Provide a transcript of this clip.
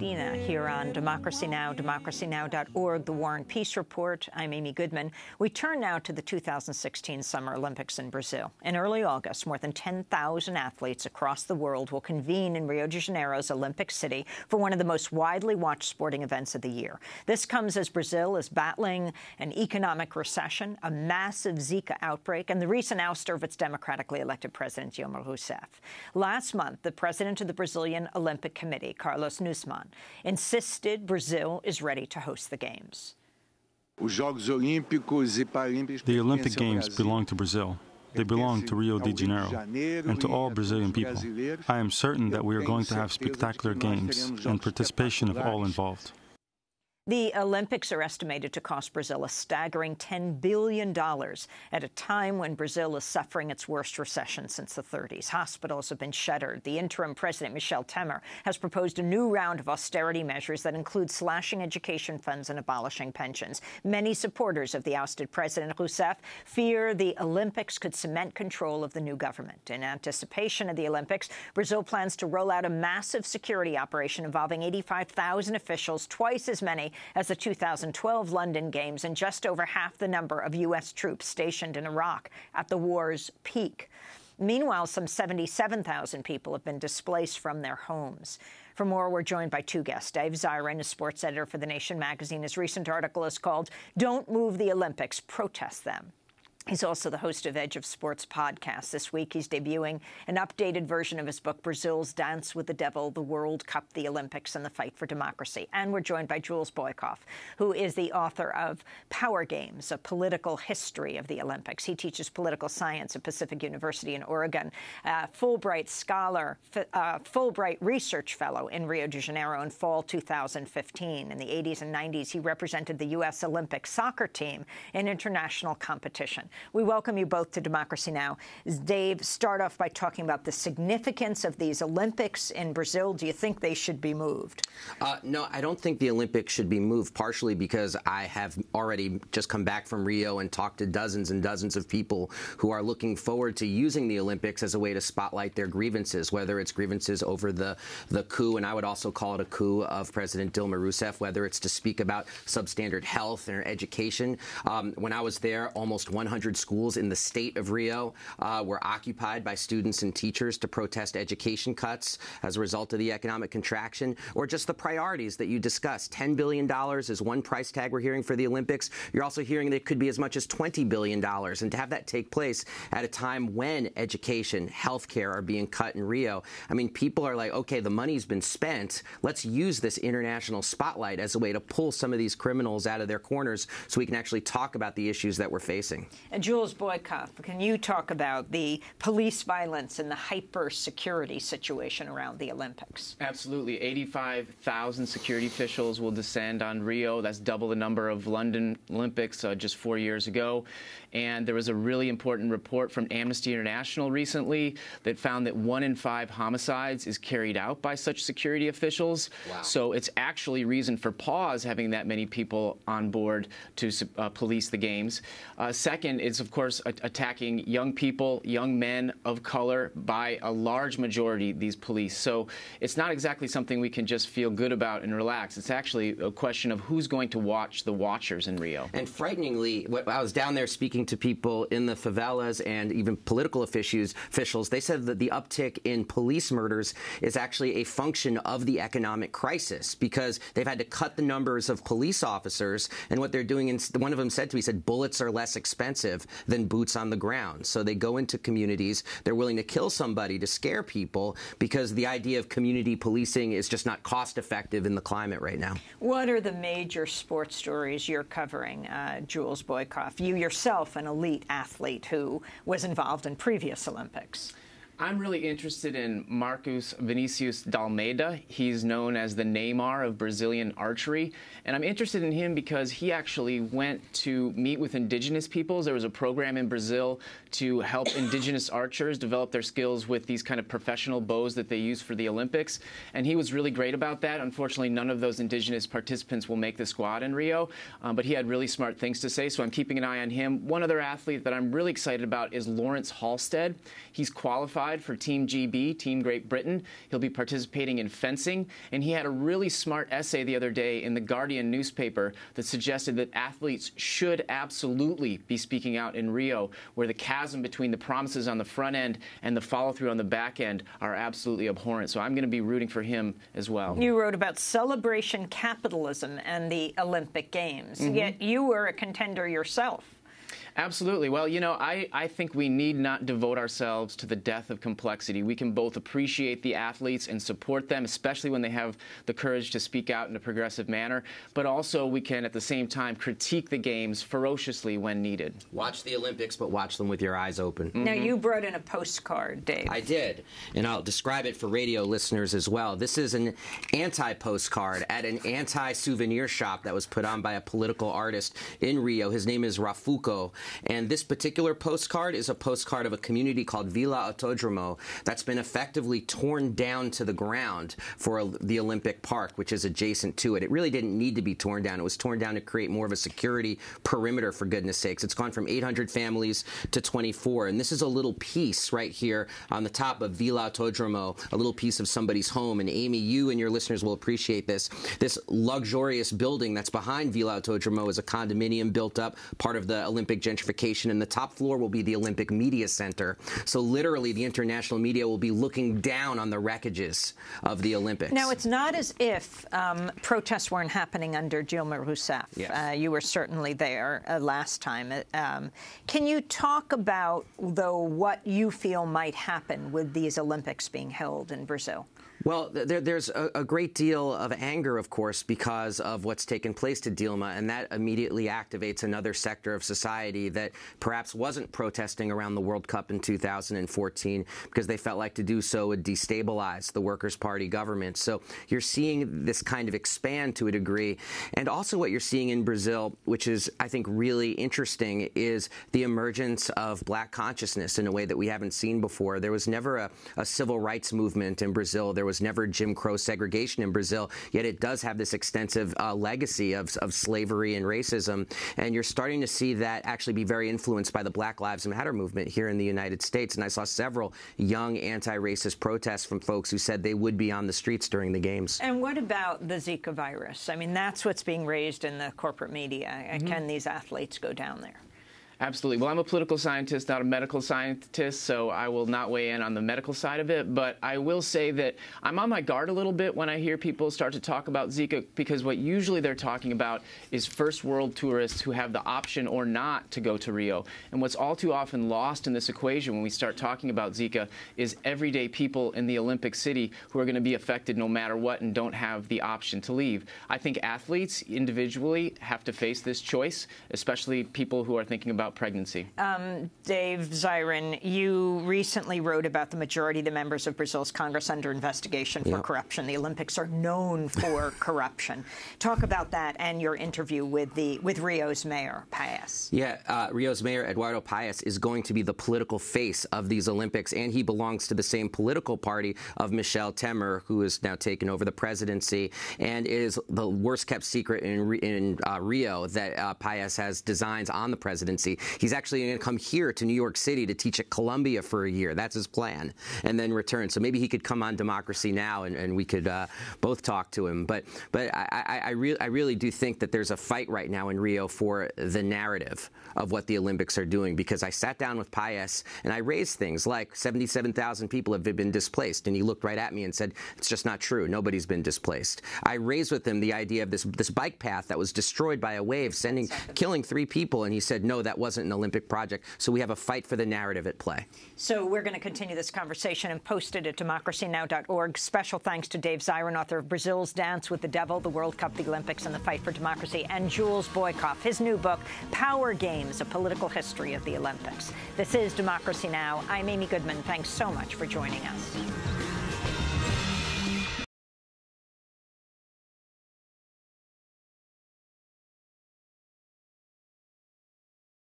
Palestina here on Democracy Now!, democracynow.org, The War and Peace Report. I'm Amy Goodman. We turn now to the 2016 Summer Olympics in Brazil. In early August, more than 10,000 athletes across the world will convene in Rio de Janeiro's Olympic City for one of the most widely watched sporting events of the year. This comes as Brazil is battling an economic recession, a massive Zika outbreak, and the recent ouster of its democratically elected president, Dilma Rousseff. Last month, the president of the Brazilian Olympic Committee, Carlos Nusman, insisted Brazil is ready to host the Games. The Olympic Games belong to Brazil. They belong to Rio de Janeiro and to all Brazilian people. I am certain that we are going to have spectacular games and participation of all involved. The Olympics are estimated to cost Brazil a staggering $10 billion at a time when Brazil is suffering its worst recession since the 30s. Hospitals have been shuttered. The interim president, Michel Temer, has proposed a new round of austerity measures that include slashing education funds and abolishing pensions. Many supporters of the ousted President Rousseff fear the Olympics could cement control of the new government. In anticipation of the Olympics, Brazil plans to roll out a massive security operation involving 85,000 officials, twice as many as the 2012 London Games, and just over half the number of U.S. troops stationed in Iraq at the war's peak. Meanwhile, some 77,000 people have been displaced from their homes. For more, we're joined by two guests. Dave Zirin is sports editor for The Nation magazine. His recent article is called "Don't Move the Olympics, Protest Them." He's also the host of Edge of Sports podcast. This week, he's debuting an updated version of his book, Brazil's Dance with the Devil, The World Cup, the Olympics, and the Fight for Democracy. And we're joined by Jules Boykoff, who is the author of Power Games, A Political History of the Olympics. He teaches political science at Pacific University in Oregon, Fulbright scholar, Fulbright research fellow in Rio de Janeiro in fall 2015. In the 80s and 90s, he represented the U.S. Olympic soccer team in international competition. We welcome you both to Democracy Now! Dave, start off by talking about the significance of these Olympics in Brazil. Do you think they should be moved? No, I don't think the Olympics should be moved, partially because I have already just come back from Rio and talked to dozens and dozens of people who are looking forward to using the Olympics as a way to spotlight their grievances, whether it's grievances over the coup, and I would also call it a coup of President Dilma Rousseff, whether it's to speak about substandard health and education. When I was there, almost 100 schools in the state of Rio were occupied by students and teachers to protest education cuts as a result of the economic contraction, or just the priorities that you discussed. $10 billion is one price tag we're hearing for the Olympics. You're also hearing that it could be as much as $20 billion. And to have that take place at a time when education, health care are being cut in Rio, I mean, people are like, okay, the money's been spent. Let's use this international spotlight as a way to pull some of these criminals out of their corners so we can actually talk about the issues that we're facing. And Jules Boykoff, can you talk about the police violence and the hyper-security situation around the Olympics? Absolutely. 85,000 security officials will descend on Rio. That's double the number of London Olympics just 4 years ago. And there was a really important report from Amnesty International recently that found that 1 in 5 homicides is carried out by such security officials. Wow. So it's actually reason for pause having that many people on board to police the Games. Second is, of course, attacking young people, young men of color, by a large majority, these police. So it's not exactly something we can just feel good about and relax. It's actually a question of who's going to watch the watchers in Rio. And frighteningly, when I was down there speaking to people in the favelas and even political officials, they said that the uptick in police murders is actually a function of the economic crisis because they've had to cut the numbers of police officers. And what they're doing, one of them said to me, said bullets are less expensive than boots on the ground. So they go into communities, they're willing to kill somebody to scare people because the idea of community policing is just not cost effective in the climate right now. What are the major sports stories you're covering, Jules Boykoff? You yourself, an elite athlete who was involved in previous Olympics. I'm really interested in Marcus Vinicius D'Almeida. He's known as the Neymar of Brazilian archery. And I'm interested in him because he actually went to meet with indigenous peoples. There was a program in Brazil to help indigenous archers develop their skills with these kind of professional bows that they use for the Olympics. And he was really great about that. Unfortunately, none of those indigenous participants will make the squad in Rio. But he had really smart things to say, so I'm keeping an eye on him. One other athlete that I'm really excited about is Laurence Halsted. He's qualified quad for Team GB, Team Great Britain. He'll be participating in fencing. And he had a really smart essay the other day in The Guardian newspaper that suggested that athletes should absolutely be speaking out in Rio, where the chasm between the promises on the front end and the follow-through on the back end are absolutely abhorrent. So I'm going to be rooting for him as well. You wrote about celebration capitalism and the Olympic Games, yet you were a contender yourself. Absolutely. Well, you know, I think we need not devote ourselves to the death of complexity. We can both appreciate the athletes and support them, especially when they have the courage to speak out in a progressive manner, but also we can, at the same time, critique the games ferociously when needed. Watch the Olympics, but watch them with your eyes open. Now, you brought in a postcard, Dave. I did, and I'll describe it for radio listeners as well. This is an anti-postcard at an anti-souvenir shop that was put on by a political artist in Rio. His name is Rafuco. And this particular postcard is a postcard of a community called Villa Autodromo that's been effectively torn down to the ground for the Olympic Park, which is adjacent to it. It really didn't need to be torn down. It was torn down to create more of a security perimeter, for goodness sakes. It's gone from 800 families to 24. And this is a little piece right here on the top of Villa Autodromo, a little piece of somebody's home. And Amy, you and your listeners will appreciate this. This luxurious building that's behind Villa Autodromo is a condominium built up, part of the Olympic gentrification, and the top floor will be the Olympic Media Center. So literally, the international media will be looking down on the wreckages of the Olympics. Now, it's not as if protests weren't happening under Dilma Rousseff. Yes. You were certainly there last time. Can you talk about, though, what you feel might happen with these Olympics being held in Brazil? Well, there's a great deal of anger, of course, because of what's taken place to Dilma, and that immediately activates another sector of society that perhaps wasn't protesting around the World Cup in 2014 because they felt like to do so would destabilize the Workers' Party government. So you're seeing this kind of expand to a degree. And also what you're seeing in Brazil, which is, I think, really interesting, is the emergence of black consciousness in a way that we haven't seen before. There was never a civil rights movement in Brazil. There was never Jim Crow segregation in Brazil, yet it does have this extensive legacy of slavery and racism. And you're starting to see that actually be very influenced by the Black Lives Matter movement here in the United States. And I saw several young anti-racist protests from folks who said they would be on the streets during the games. And what about the Zika virus? I mean, that's what's being raised in the corporate media. Can these athletes go down there? Absolutely. Well, I'm a political scientist, not a medical scientist, so I will not weigh in on the medical side of it. But I will say that I'm on my guard a little bit when I hear people start to talk about Zika, because what usually they're talking about is first world tourists who have the option or not to go to Rio. And what's all too often lost in this equation when we start talking about Zika is everyday people in the Olympic city who are going to be affected no matter what and don't have the option to leave. I think athletes individually have to face this choice, especially people who are thinking about pregnancy. Dave Zirin, you recently wrote about the majority of the members of Brazil's Congress under investigation for corruption. The Olympics are known for corruption. Talk about that and your interview with Rio's mayor, Paes. Yeah, Rio's mayor, Eduardo Paes, is going to be the political face of these Olympics, and he belongs to the same political party of Michel Temer, who has now taken over the presidency, and is the worst-kept secret in Rio that Paes has designs on the presidency. He's actually going to come here to New York City to teach at Columbia for a year. That's his plan, and then return. So maybe he could come on Democracy Now! And we could both talk to him. But I really do think that there's a fight right now in Rio for the narrative of what the Olympics are doing, because I sat down with Paes and I raised things like 77,000 people have been displaced, and he looked right at me and said, it's just not true. Nobody's been displaced. I raised with him the idea of this bike path that was destroyed by a wave, killing 3 people, and he said, no, that wasn't an Olympic project. So we have a fight for the narrative at play. So we're going to continue this conversation and post it at democracynow.org. Special thanks to Dave Zirin, author of Brazil's Dance with the Devil, the World Cup, the Olympics, and the Fight for Democracy, and Jules Boykoff, his new book, Power Games, A Political History of the Olympics. This is Democracy Now! I'm Amy Goodman. Thanks so much for joining us.